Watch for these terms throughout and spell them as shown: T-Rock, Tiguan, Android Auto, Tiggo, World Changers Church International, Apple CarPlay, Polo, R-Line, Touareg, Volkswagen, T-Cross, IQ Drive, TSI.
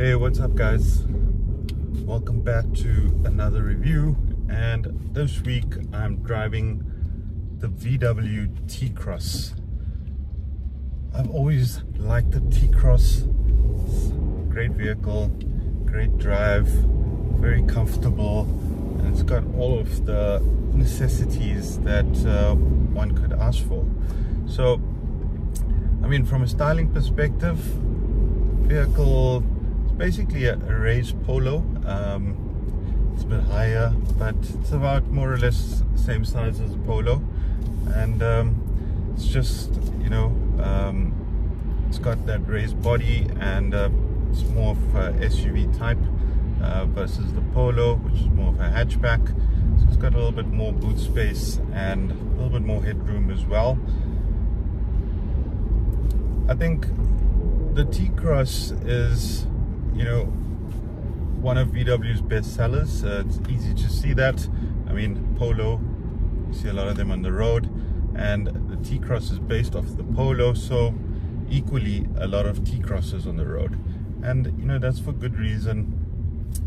Hey, what's up guys? Welcome back to another review, and this week I'm driving the VW T-Cross. I've always liked the T-Cross. Great vehicle, great drive, very comfortable, and it's got all of the necessities that one could ask for. So, I mean, from a styling perspective, vehicle is basically a raised Polo. It's a bit higher, but it's about more or less the same size as a Polo, and it's just, you know, it's got that raised body, and it's more of a SUV type versus the Polo, which is more of a hatchback. So it's got a little bit more boot space and a little bit more headroom as well. I think the T-Cross is, you know, one of VW's best sellers. It's easy to see that. I mean, Polo, you see a lot of them on the road, and the T-Cross is based off the Polo, so equally a lot of T-Crosses on the road. And, you know, that's for good reason.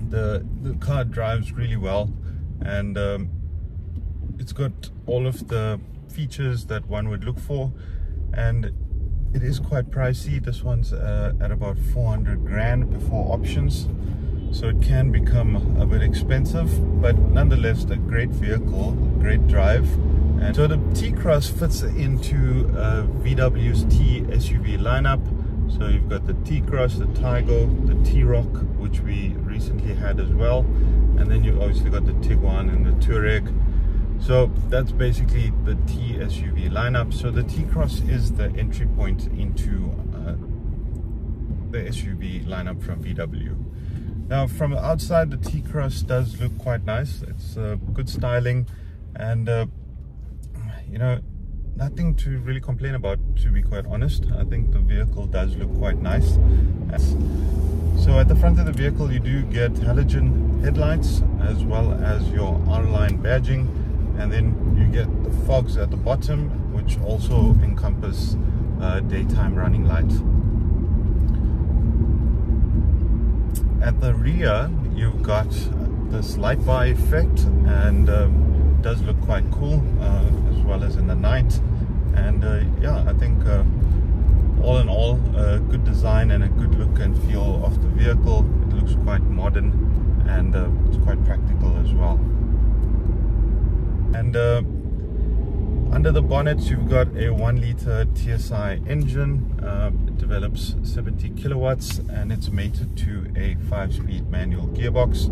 The car drives really well, and it's got all of the features that one would look for, and it is quite pricey. This one's at about 400 grand before options, so it can become a bit expensive, but nonetheless a great vehicle, great drive. And so the T-Cross fits into VW's T SUV lineup. So you've got the T-Cross, the Tiggo, the T-Rock, which we recently had as well, and then you've obviously got the Tiguan and the Touareg. So that's basically the T SUV lineup. So the T-Cross is the entry point into the SUV lineup from VW. Now, from outside, the T-Cross does look quite nice. It's good styling, and you know, nothing to really complain about, to be quite honest. I think the vehicle does look quite nice. So at the front of the vehicle, you do get halogen headlights as well as your R-Line badging, and then you get the fogs at the bottom, which also encompass daytime running lights. At the rear, you've got this light bar effect, and does look quite cool, as well as in the night. And yeah, I think all in all, a good design and a good look and feel of the vehicle. It looks quite modern, and it's quite practical as well. And under the bonnet, you've got a 1-liter TSI engine. It develops 70 kilowatts, and it's mated to a 5-speed manual gearbox.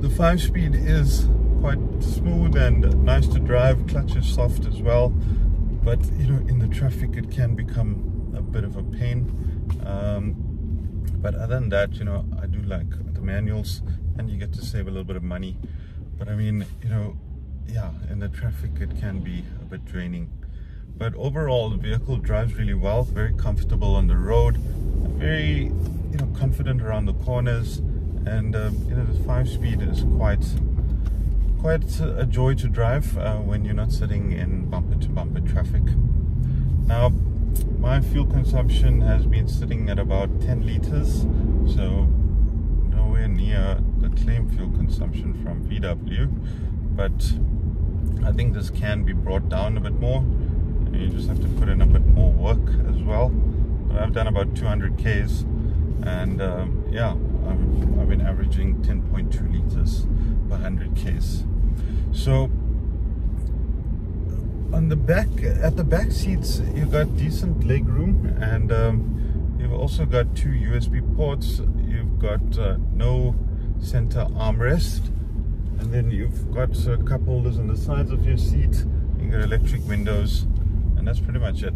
The 5-speed is quite smooth and nice to drive. Clutch is soft as well, but you know, in the traffic it can become a bit of a pain. But other than that, you know, I do like the manuals, and you get to save a little bit of money. But I mean, you know, yeah, in the traffic it can be a bit draining. But overall, the vehicle drives really well, very comfortable on the road, very, you know, confident around the corners. And you know, the 5-speed is quite a joy to drive when you're not sitting in bumper-to-bumper traffic. Now, my fuel consumption has been sitting at about 10 liters, so nowhere near the claim fuel consumption from VW, but I think this can be brought down a bit more. You just have to put in a bit more work as well. But I've done about 200 Ks, and yeah, I've been averaging 10.2 liters per 100 Ks. So on the back, at the back seats, you've got decent leg room, and you've also got 2 USB ports. You've got no center armrest, and then you've got cup holders on the sides of your seat. You've got electric windows, and that's pretty much it.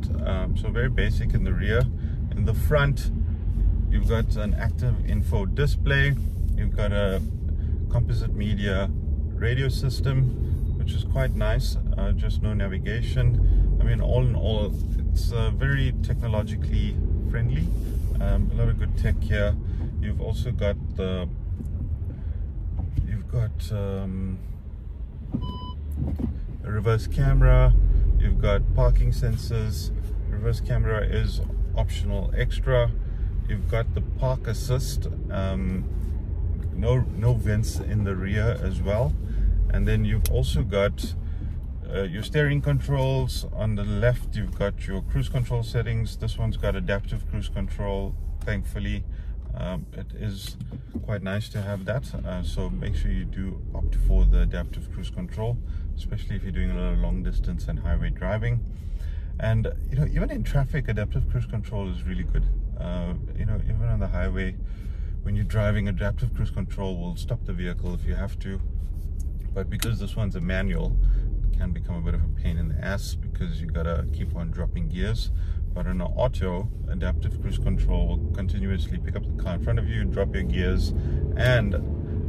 So very basic in the rear. In the front, you've got an active info display. You've got a composite media radio system, which is quite nice. Just no navigation. I mean, all in all, it's very technologically friendly. A lot of good tech here. You've also got the, a reverse camera. You've got parking sensors. Reverse camera is optional extra. You've got the park assist, no vents in the rear as well. And then you've also got your steering controls. On the left you've got your cruise control settings. This one's got adaptive cruise control, thankfully. It is quite nice to have that, so make sure you do opt for the adaptive cruise control, especially if you're doing a lot of long distance and highway driving. And you know, even in traffic, adaptive cruise control is really good. You know, even on the highway when you're driving, adaptive cruise control will stop the vehicle if you have to, but because this one's a manual, it can become a bit of a pain in the ass because you gotta keep on dropping gears. But on an auto, adaptive cruise control will continuously pick up the car in front of you, drop your gears, and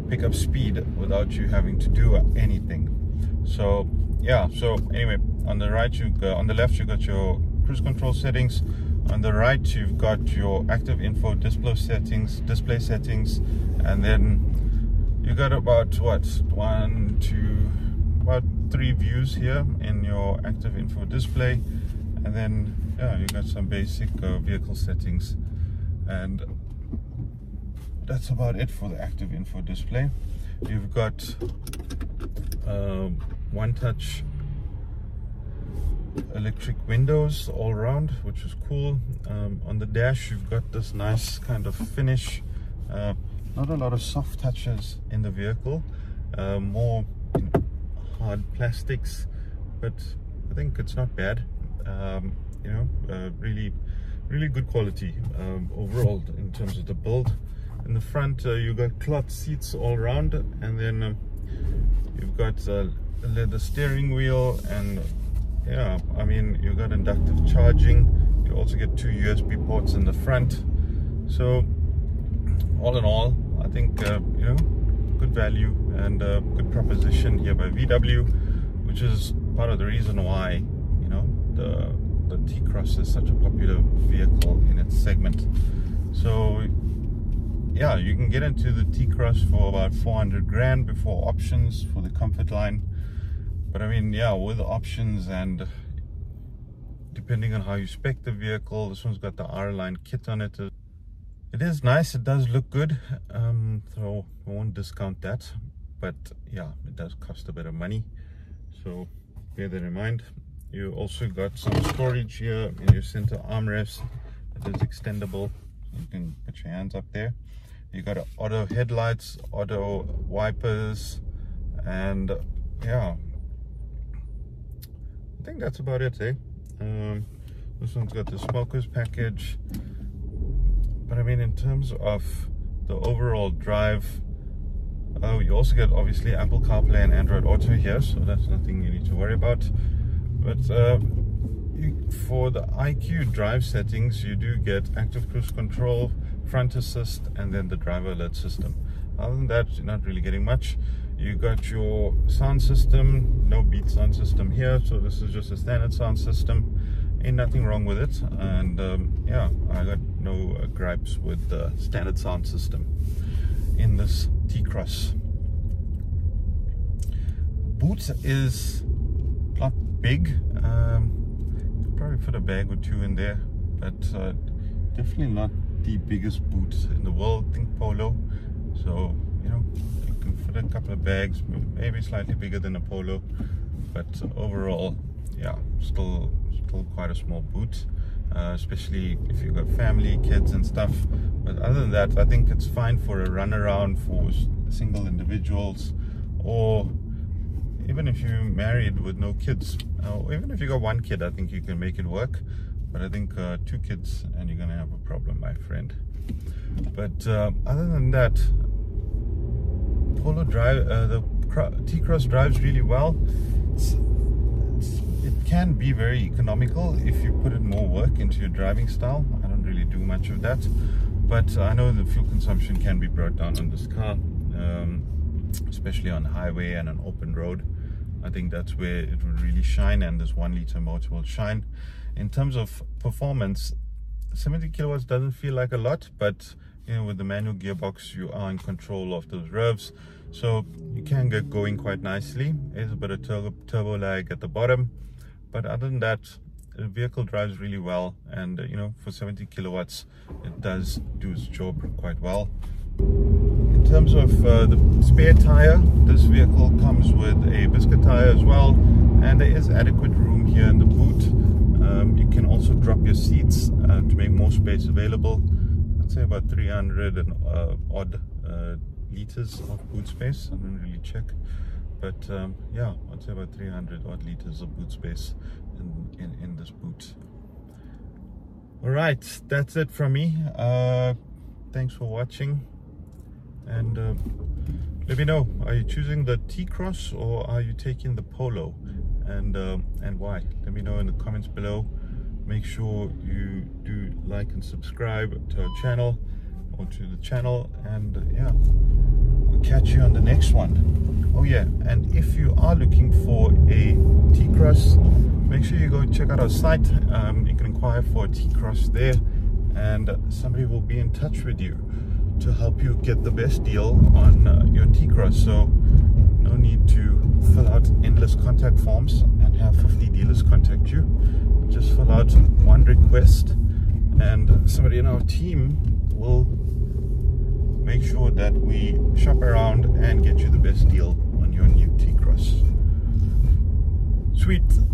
pick up speed without you having to do anything. So yeah, so anyway, on the right, on the left you've got your cruise control settings. On the right you've got your active info display settings, and then you got about about 3 views here in your active info display. And then yeah, you got some basic vehicle settings, and that's about it for the active info display. You've got one-touch electric windows all around, which is cool. On the dash you've got this nice kind of finish. Not a lot of soft touches in the vehicle, more hard plastics, but I think it's not bad. You know, really good quality overall in terms of the build. In the front you got cloth seats all around, and then you've got leather steering wheel, and yeah, I mean, you got inductive charging. You also get 2 USB ports in the front. So all in all, I think you know, good value and good proposition here by VW, which is part of the reason why the T-Cross is such a popular vehicle in its segment. So yeah, you can get into the T-Cross for about 400 grand before options for the comfort line. But I mean, yeah, with options and depending on how you spec the vehicle, this one's got the R-Line kit on it. It is nice, it does look good, so I won't discount that, but yeah, it does cost a bit of money, so bear that in mind. You also got some storage here in your center armrest. It is extendable, so you can put your hands up there. You got auto headlights, auto wipers, and yeah, I think that's about it, eh? This one's got the smokers package. But I mean, in terms of the overall drive, you also get obviously Apple CarPlay and Android Auto here, so that's nothing you need to worry about. But for the IQ drive settings, you do get active cruise control, front assist, and then the driver alert system. Other than that, you're not really getting much. You got your sound system, no Beats sound system here, so this is just a standard sound system. Ain't nothing wrong with it, and yeah, I got no gripes with the standard sound system in this T-Cross. Boot is not big, probably put a bag or 2 in there, but definitely not the biggest boot in the world. Think Polo, so you know, you can fit a couple of bags, maybe slightly bigger than a Polo, but overall, yeah, still quite a small boot, especially if you've got family, kids and stuff. But other than that, I think it's fine for a run around for single individuals, or even if you're married with no kids, even if you got 1 kid, I think you can make it work. But I think 2 kids and you're gonna have a problem, my friend. But other than that, Polo drive, the T-Cross drives really well. It can be very economical if you put in more work into your driving style. I don't really do much of that, but I know the fuel consumption can be brought down on this car, especially on highway and an open road. I think that's where it would really shine, and this 1-liter motor will shine. In terms of performance, 70 kilowatts doesn't feel like a lot, but you know, with the manual gearbox you are in control of those revs, so you can get going quite nicely. There's a bit of turbo lag at the bottom, but other than that, vehicle drives really well, and you know, for 70 kilowatts it does do its job quite well. In terms of the spare tire, this vehicle comes with a biscuit tire as well, and there is adequate room here in the boot. You can also drop your seats to make more space available. I'd say about 300 and odd liters of boot space. I didn't really check, but yeah, I'd say about 300 odd liters of boot space in this boot. All right, that's it from me. Thanks for watching, and let me know, are you choosing the T-Cross or are you taking the Polo, and why? Let me know in the comments below. Make sure you do like and subscribe to our channel, or to the channel, and yeah, we'll catch you on the next one. Oh yeah, and if you are looking for a T-Cross, make sure you go check out our site. You can inquire for a T-Cross there, and somebody will be in touch with you to help you get the best deal on your T-Cross. So no need to fill out endless contact forms and have 50 dealers contact you. Just fill out one request, and somebody in our team will make sure that we shop around and get you the best deal on your new T-Cross. Sweet.